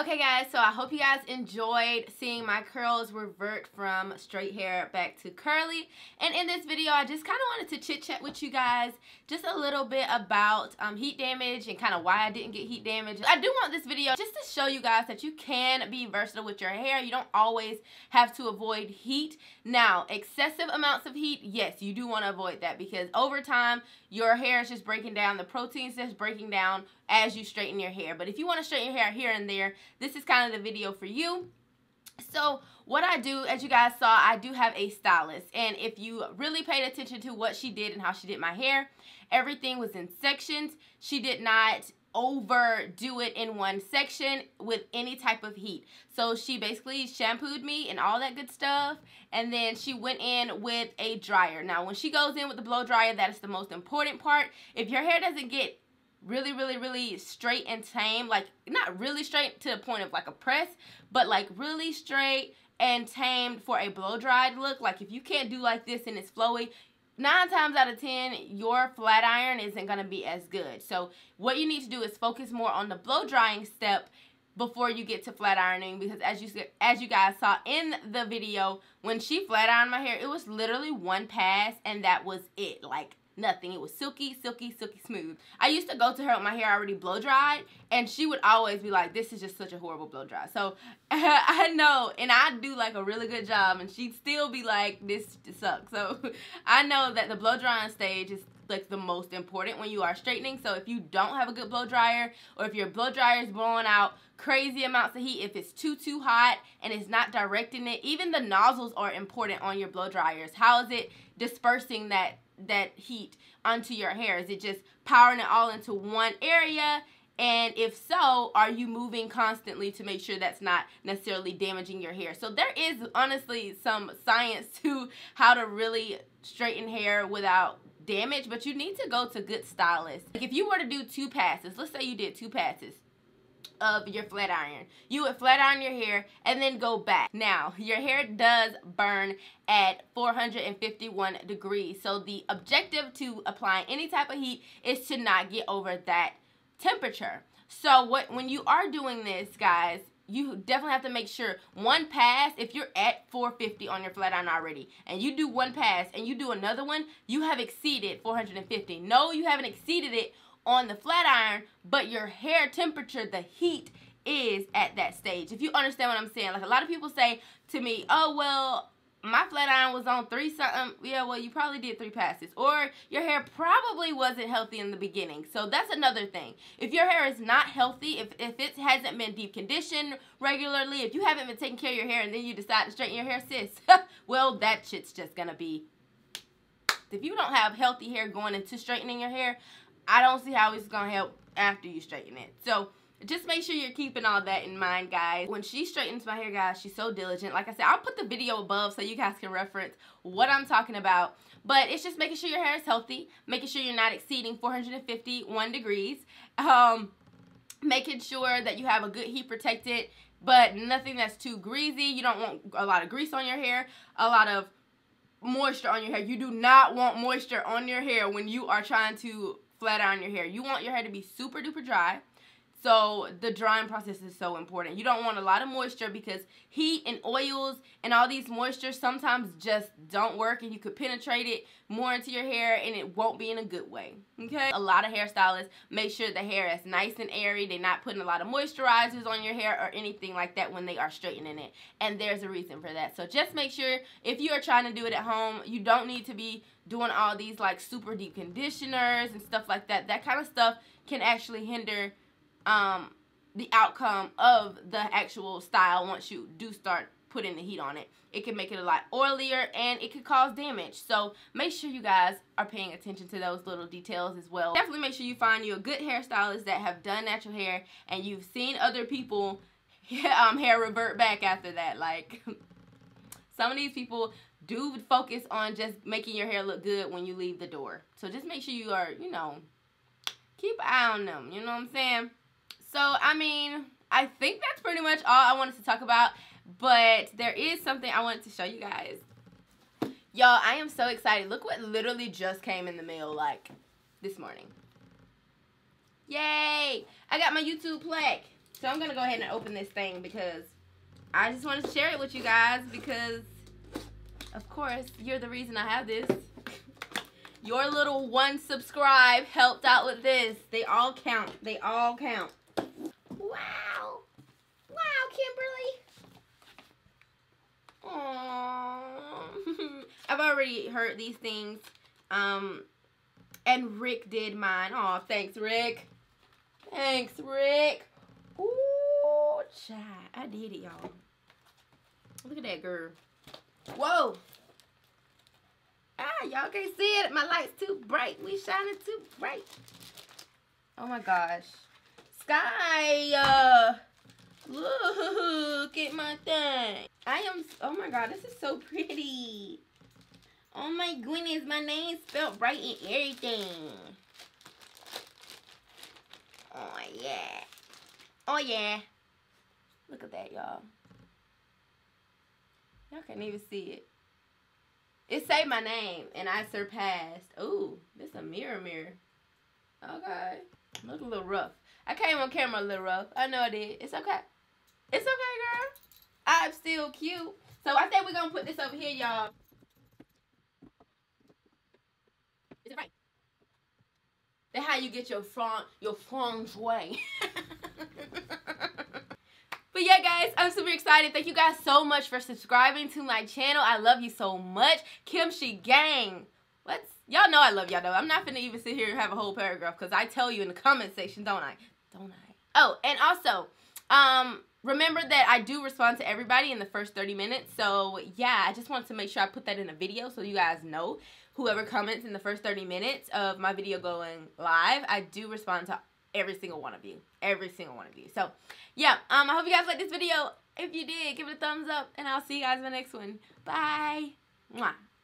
Okay guys, so I hope you guys enjoyed seeing my curls revert from straight hair back to curly. And in this video, I just kind of wanted to chit chat with you guys just a little bit about heat damage and kind of why I didn't get heat damage. I do want this video just to show you guys that you can be versatile with your hair. You don't always have to avoid heat. Now, excessive amounts of heat, yes, you do want to avoid that because over time, your hair is just breaking down, the proteins that's breaking down as you straighten your hair. But if you want to straighten your hair here and there, this is kind of the video for you. So what I do, as you guys saw, I do have a stylist, and if you really paid attention to what she did and how she did my hair, everything was in sections. She did not overdo it in one section with any type of heat. So she basically shampooed me and all that good stuff, and then she went in with a dryer. Now when she goes in with the blow dryer, that is the most important part. If your hair doesn't get really straight and tame, like not really straight to the point of like a press, but like really straight and tamed for a blow-dried look, like if you can't do like this and it's flowy, 9 times out of 10 your flat iron isn't going to be as good. So what you need to do is focus more on the blow-drying step before you get to flat ironing, because as you guys saw in the video, when she flat ironed my hair, it was literally one pass and that was it. Like nothing. It was silky smooth. I used to go to her with my hair already blow dried, and she would always be like, this is just such a horrible blow dry. So I know, and I do like a really good job, and she'd still be like, this sucks. So I know that the blow drying stage is like the most important when you are straightening. So if you don't have a good blow dryer, or if your blow dryer is blowing out crazy amounts of heat, if it's too hot and it's not directing it, even the nozzles are important on your blow dryers. How is it dispersing that heat onto your hair? Is it just powering it all into one area? And if so, are you moving constantly to make sure that's not necessarily damaging your hair? So there is honestly some science to how to really straighten hair without damage, but you need to go to good stylists. Like if you were to do 2 passes, let's say you did 2 passes of your flat iron, you would flat iron your hair and then go back. Now your hair does burn at 451 degrees, so the objective to applying any type of heat is to not get over that temperature. So when you are doing this, guys, you definitely have to make sure one pass, if you're at 450 on your flat iron already, and you do one pass and you do another one, you have exceeded 450. No, you haven't exceeded it on the flat iron, but your hair temperature, the heat is at that stage. If you understand what I'm saying, like a lot of people say to me, oh, well, my flat iron was on 3 something. Yeah, well, you probably did 3 passes, or your hair probably wasn't healthy in the beginning. So that's another thing. If your hair is not healthy, if it hasn't been deep conditioned regularly, if you haven't been taking care of your hair and then you decide to straighten your hair, sis, well, that shit's just gonna be. If you don't have healthy hair going into straightening your hair, I don't see how it's gonna help after you straighten it. So just make sure you're keeping all that in mind, guys. When she straightens my hair, guys, she's so diligent. Like I said, I'll put the video above so you guys can reference what I'm talking about. But it's just making sure your hair is healthy, making sure you're not exceeding 451 degrees, making sure that you have a good heat protected, but nothing that's too greasy. You don't want a lot of grease on your hair, a lot of moisture on your hair. You do not want moisture on your hair when you are trying to flat iron your hair. You want your hair to be super duper dry. So the drying process is so important. You don't want a lot of moisture because heat and oils and all these moisture sometimes just don't work, and you could penetrate it more into your hair and it won't be in a good way, okay? A lot of hairstylists make sure the hair is nice and airy. They're not putting a lot of moisturizers on your hair or anything like that when they are straightening it, and there's a reason for that. So just make sure if you are trying to do it at home, you don't need to be doing all these like super deep conditioners and stuff like that. That kind of stuff can actually hinder the outcome of the actual style once you do start putting the heat on it. It can make it a lot oilier and it could cause damage. So make sure you guys are paying attention to those little details as well. Definitely make sure you find you a good hairstylist that have done natural hair and you've seen other people hair revert back after that. Like some of these people do focus on just making your hair look good when you leave the door. So just make sure you are, you know, keep an eye on them. You know what I'm saying? So, I mean, I think that's pretty much all I wanted to talk about. But there is something I wanted to show you guys. Y'all, I am so excited. Look what literally just came in the mail, like, this morning. Yay! I got my YouTube plaque. So I'm going to go ahead and open this thing because I just want to share it with you guys because, of course, you're the reason I have this. Your little one subscribe helped out with this. They all count. They all count. Wow. Wow, Kimberly. Aww. I've already heard these things. And Rick did mine. Aw, thanks, Rick. Thanks, Rick. Ooh, child. I did it, y'all. Look at that girl. Whoa. Ah, y'all can't see it. My light's too bright. We shining too bright. Oh, my gosh. Sky. Look at my thing. I am. Oh, my God. This is so pretty. Oh, my goodness. My name's spelled right in everything. Oh, yeah. Oh, yeah. Look at that, y'all. Y'all can't even see it. It say my name, and I surpassed. Ooh, this a mirror mirror. Okay. Look a little rough. I came on camera a little rough. I know I did. It's okay. It's okay, girl. I'm still cute. So I think we're going to put this over here, y'all. Is it right? That's how you get your feng shui. But yeah, guys, I'm super excited. Thank you guys so much for subscribing to my channel. I love you so much. KimCheGang. What's y'all know I love y'all though. I'm not finna even sit here and have a whole paragraph because I tell you in the comment section, don't I? Don't I? Oh, and also, remember that I do respond to everybody in the first 30 minutes. So yeah, I just wanted to make sure I put that in a video so you guys know. Whoever comments in the first 30 minutes of my video going live, I do respond to every single one of you. Every single one of you. So, yeah. I hope you guys liked this video. If you did, give it a thumbs up. And I'll see you guys in the next one. Bye. Mwah.